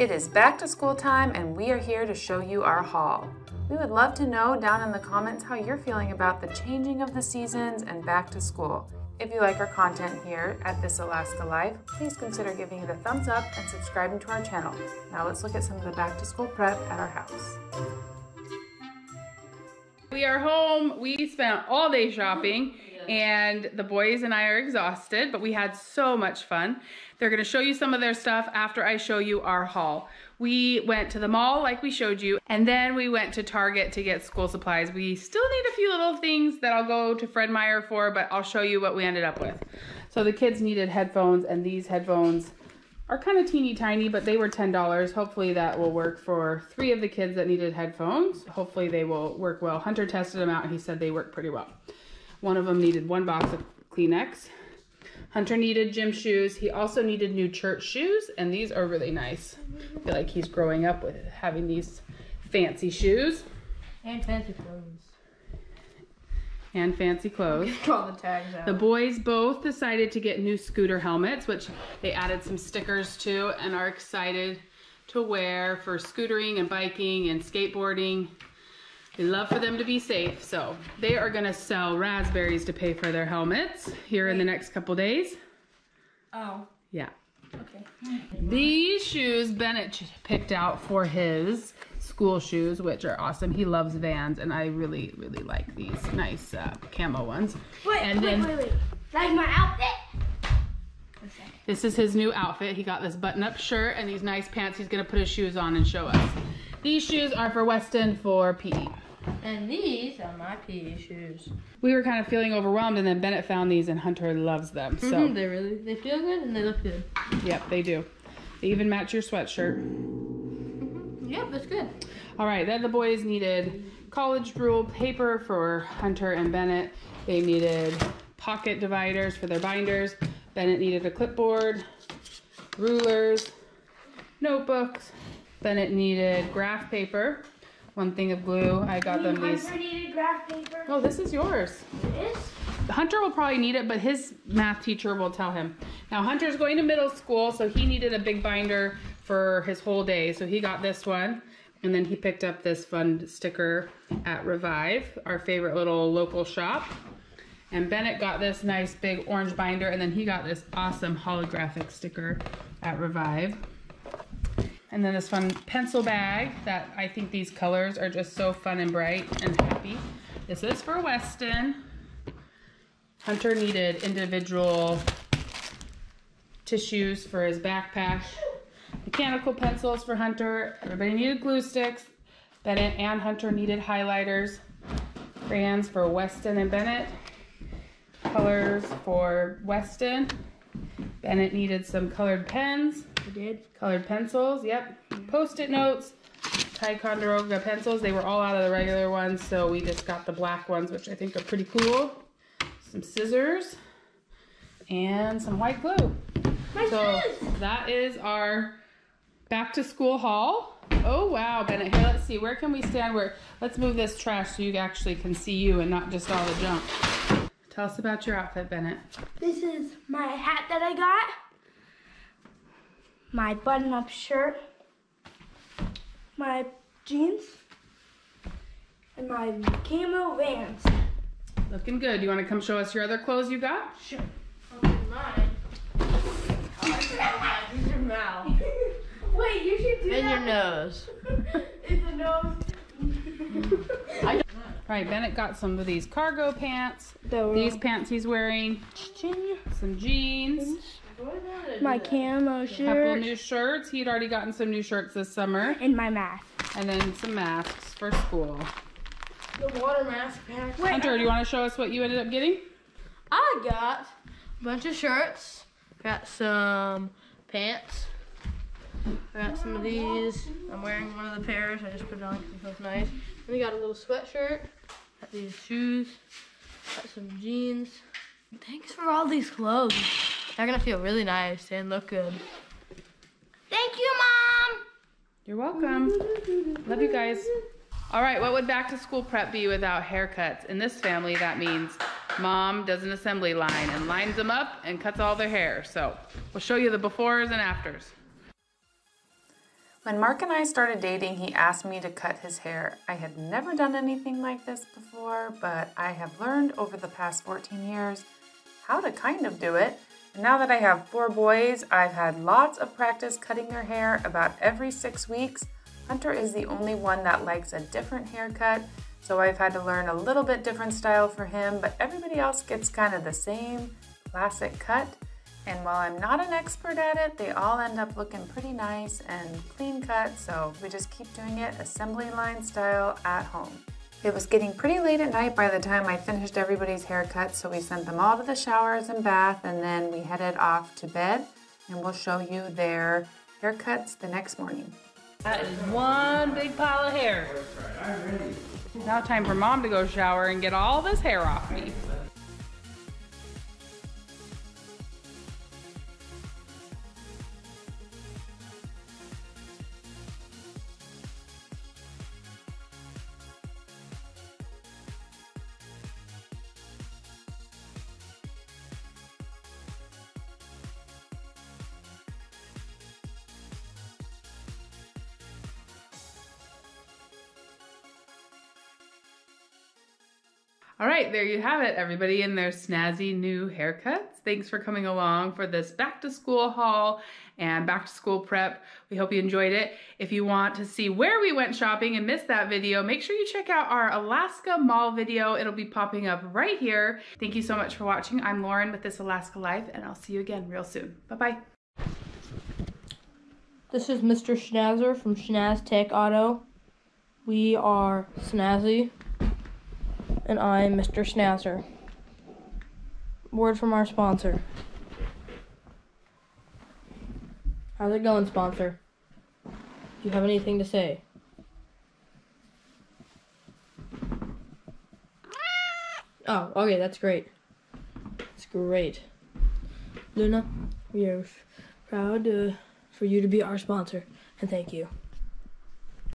It is back to school time and we are here to show you our haul. We would love to know down in the comments how you're feeling about the changing of the seasons and back to school. If you like our content here at This Alaska Life, please consider giving it a thumbs up and subscribing to our channel. Now let's look at some of the back to school prep at our house. We are home. We spent all day shopping. And the boys and I are exhausted, but we had so much fun. They're gonna show you some of their stuff after I show you our haul. We went to the mall like we showed you, and then we went to Target to get school supplies. We still need a few little things that I'll go to Fred Meyer for, but I'll show you what we ended up with. So the kids needed headphones, and these headphones are kind of teeny tiny, but they were $10. Hopefully that will work for three of the kids that needed headphones. Hopefully they will work well. Hunter tested them out, and he said they work pretty well. One of them needed one box of Kleenex. Hunter needed gym shoes. He also needed new church shoes, and these are really nice. I feel like he's growing up with having these fancy shoes. And fancy clothes. And fancy clothes. Draw the tags out. The boys both decided to get new scooter helmets, which they added some stickers to and are excited to wear for scootering and biking and skateboarding. We love for them to be safe, so they are gonna sell raspberries to pay for their helmets here in the next couple days. Oh. Yeah. Okay. These shoes Bennett picked out for his school shoes, which are awesome. He loves Vans, and I really, really like these nice camo ones. Wait. That's my outfit. This is his new outfit. He got this button-up shirt and these nice pants. He's gonna put his shoes on and show us. These shoes are for Weston for PE. And these are my PE shoes. We were kind of feeling overwhelmed, and then Bennett found these, and Hunter loves them. So they feel good and they look good. Yep, they do. They even match your sweatshirt. Yep, that's good. All right, then the boys needed college rule paper for Hunter and Bennett. They needed pocket dividers for their binders. Bennett needed a clipboard, rulers, notebooks. Bennett needed graph paper. One thing of glue. I got them these. Hunter needed graph paper. Oh, this is yours. It is? Hunter will probably need it, but his math teacher will tell him. Now, Hunter's going to middle school, so he needed a big binder for his whole day. So he got this one, and then he picked up this fun sticker at Revive, our favorite little local shop. And Bennett got this nice big orange binder, and then he got this awesome holographic sticker at Revive. And then this fun pencil bag that I think these colors are just so fun and bright and happy. This is for Weston. Hunter needed individual tissues for his backpack. Mechanical pencils for Hunter. Everybody needed glue sticks. Bennett and Hunter needed highlighters. Crayons for Weston and Bennett. Colors for Weston. Bennett needed some colored pens. I did. Colored pencils, yep. Post-it notes, Ticonderoga pencils. They were all out of the regular ones, so we just got the black ones, which I think are pretty cool. Some scissors and some white glue. That is our back-to-school haul. Oh, wow, Bennett. Here, let's see. Where can we stand? Let's move this trash so you actually can see you and not just all the junk. Tell us about your outfit, Bennett. This is my hat that I got. My button-up shirt, my jeans, and my camo Vans. Looking good. You want to come show us your other clothes you got? Sure. These are mine. Wait, you should do that. And your nose. It's a nose. All right, Bennett got some of these cargo pants. These pants he's wearing. Some jeans. My camo shirt. A couple new shirts. He'd already gotten some new shirts this summer. And my mask. And then some masks for school. The water mask pack. Hunter, do you want to show us what you ended up getting? I got a bunch of shirts. Got some pants. I got some of these. I'm wearing one of the pairs. I just put it on because it feels nice. Then we got a little sweatshirt. Got these shoes. Got some jeans. Thanks for all these clothes. They're gonna feel really nice and look good. Thank you, Mom! You're welcome. Love you guys. All right, what would back to school prep be without haircuts? In this family, that means Mom does an assembly line and lines them up and cuts all their hair. So we'll show you the befores and afters. When Mark and I started dating, he asked me to cut his hair. I had never done anything like this before, but I have learned over the past 14 years how to kind of do it. And now that I have 4 boys, I've had lots of practice cutting their hair about every 6 weeks. Hunter is the only one that likes a different haircut, so I've had to learn a little bit different style for him, but everybody else gets kind of the same classic cut. And while I'm not an expert at it, they all end up looking pretty nice and clean cut, so we just keep doing it assembly line style at home. It was getting pretty late at night by the time I finished everybody's haircut, so we sent them all to the showers and bath, and then we headed off to bed, and we'll show you their haircuts the next morning. That is one big pile of hair. Now time for Mom to go shower and get all this hair off me. All right, there you have it, everybody, in their snazzy new haircuts. Thanks for coming along for this back to school haul and back to school prep. We hope you enjoyed it. If you want to see where we went shopping and missed that video, make sure you check out our Alaska Mall video. It'll be popping up right here. Thank you so much for watching. I'm Lauren with This Alaska Life, and I'll see you again real soon. Bye-bye. This is Mr. Schnazzer from Schnazz Tech Auto. We are snazzy. And I'm Mr. Schnazzer. Word from our sponsor. How's it going, sponsor? Do you have anything to say? Oh, okay, that's great. That's great. Luna, we are proud for you to be our sponsor, and thank you.